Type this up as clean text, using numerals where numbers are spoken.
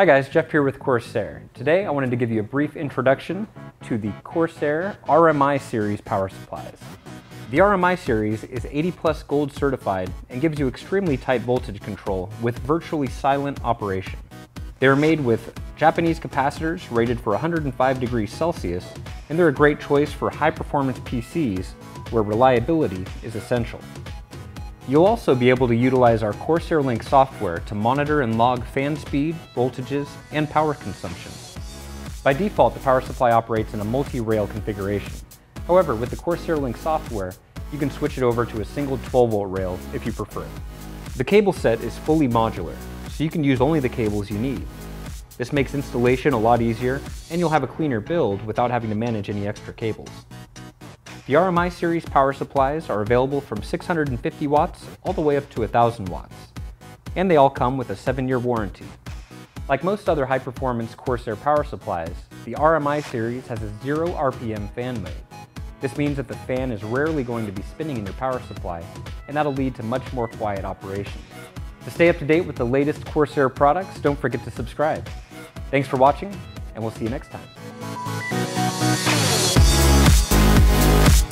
Hi guys, Jeff here with Corsair. Today I wanted to give you a brief introduction to the Corsair RMi Series power supplies. The RMi Series is 80+ gold certified and gives you extremely tight voltage control with virtually silent operation. They are made with Japanese capacitors rated for 105 degrees Celsius, and they're a great choice for high-performance PCs where reliability is essential. You'll also be able to utilize our Corsair Link software to monitor and log fan speed, voltages, and power consumption. By default, the power supply operates in a multi-rail configuration. However, with the Corsair Link software, you can switch it over to a single 12-volt rail if you prefer. The cable set is fully modular, so you can use only the cables you need. This makes installation a lot easier, and you'll have a cleaner build without having to manage any extra cables. The RMi series power supplies are available from 650 watts all the way up to 1000 watts, and they all come with a 7-year warranty. Like most other high-performance Corsair power supplies, the RMi series has a 0 RPM fan mode. This means that the fan is rarely going to be spinning in your power supply, and that'll lead to much more quiet operation. To stay up to date with the latest Corsair products, don't forget to subscribe. Thanks for watching, and we'll see you next time.